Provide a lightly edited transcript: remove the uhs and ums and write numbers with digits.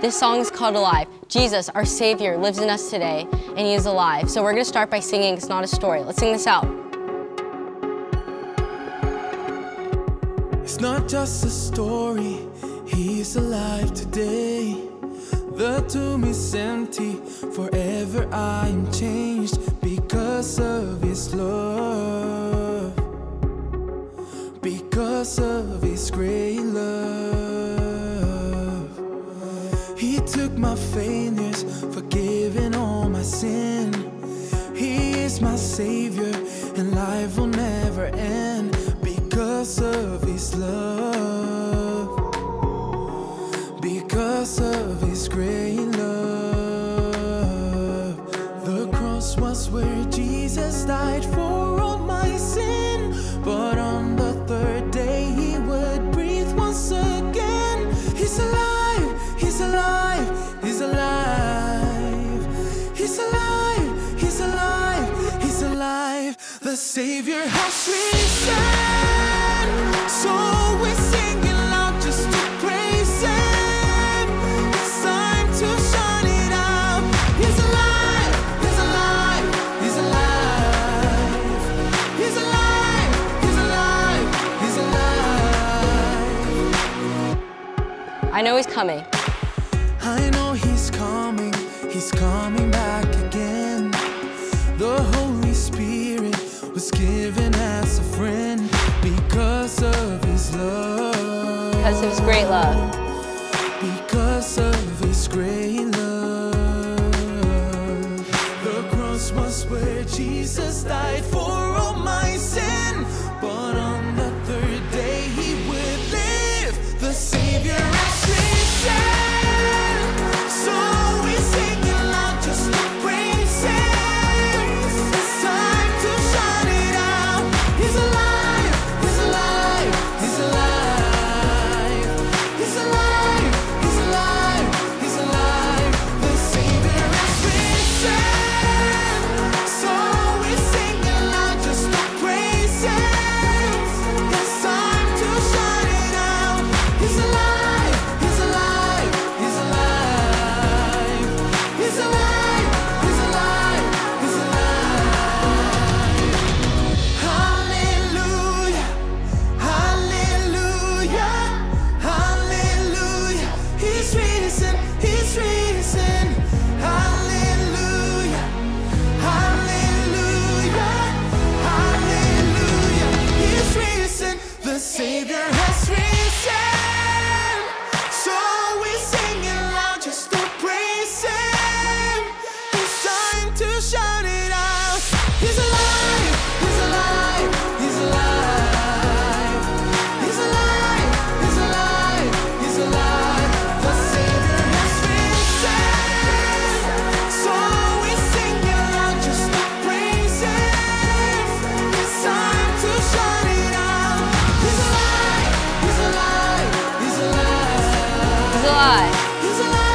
This song is called Alive. Jesus, our Savior, lives in us today, and He is alive. So we're going to start by singing It's Not a Story. Let's sing this out. It's not just a story, He's alive today. The tomb is empty, forever I am changed because of His love, because of His great love. He took my failures, forgiving all my sin. He is my Savior, and life will never end because of His love, because of His great love. The cross was where Jesus died for all my sin, but on the third day He would breathe once again. He's alive, He's alive, He's alive. He's alive, He's alive, He's alive. The Savior has risen, so we sing it loud just to praise Him. I know He's coming. I know He's coming back again. The Holy Spirit was given as a friend because of His love. Because of His great love. Because of His great love. The cross was where Jesus died for all my sin, but on the third day He would live. The Savior. He's alive. He's alive.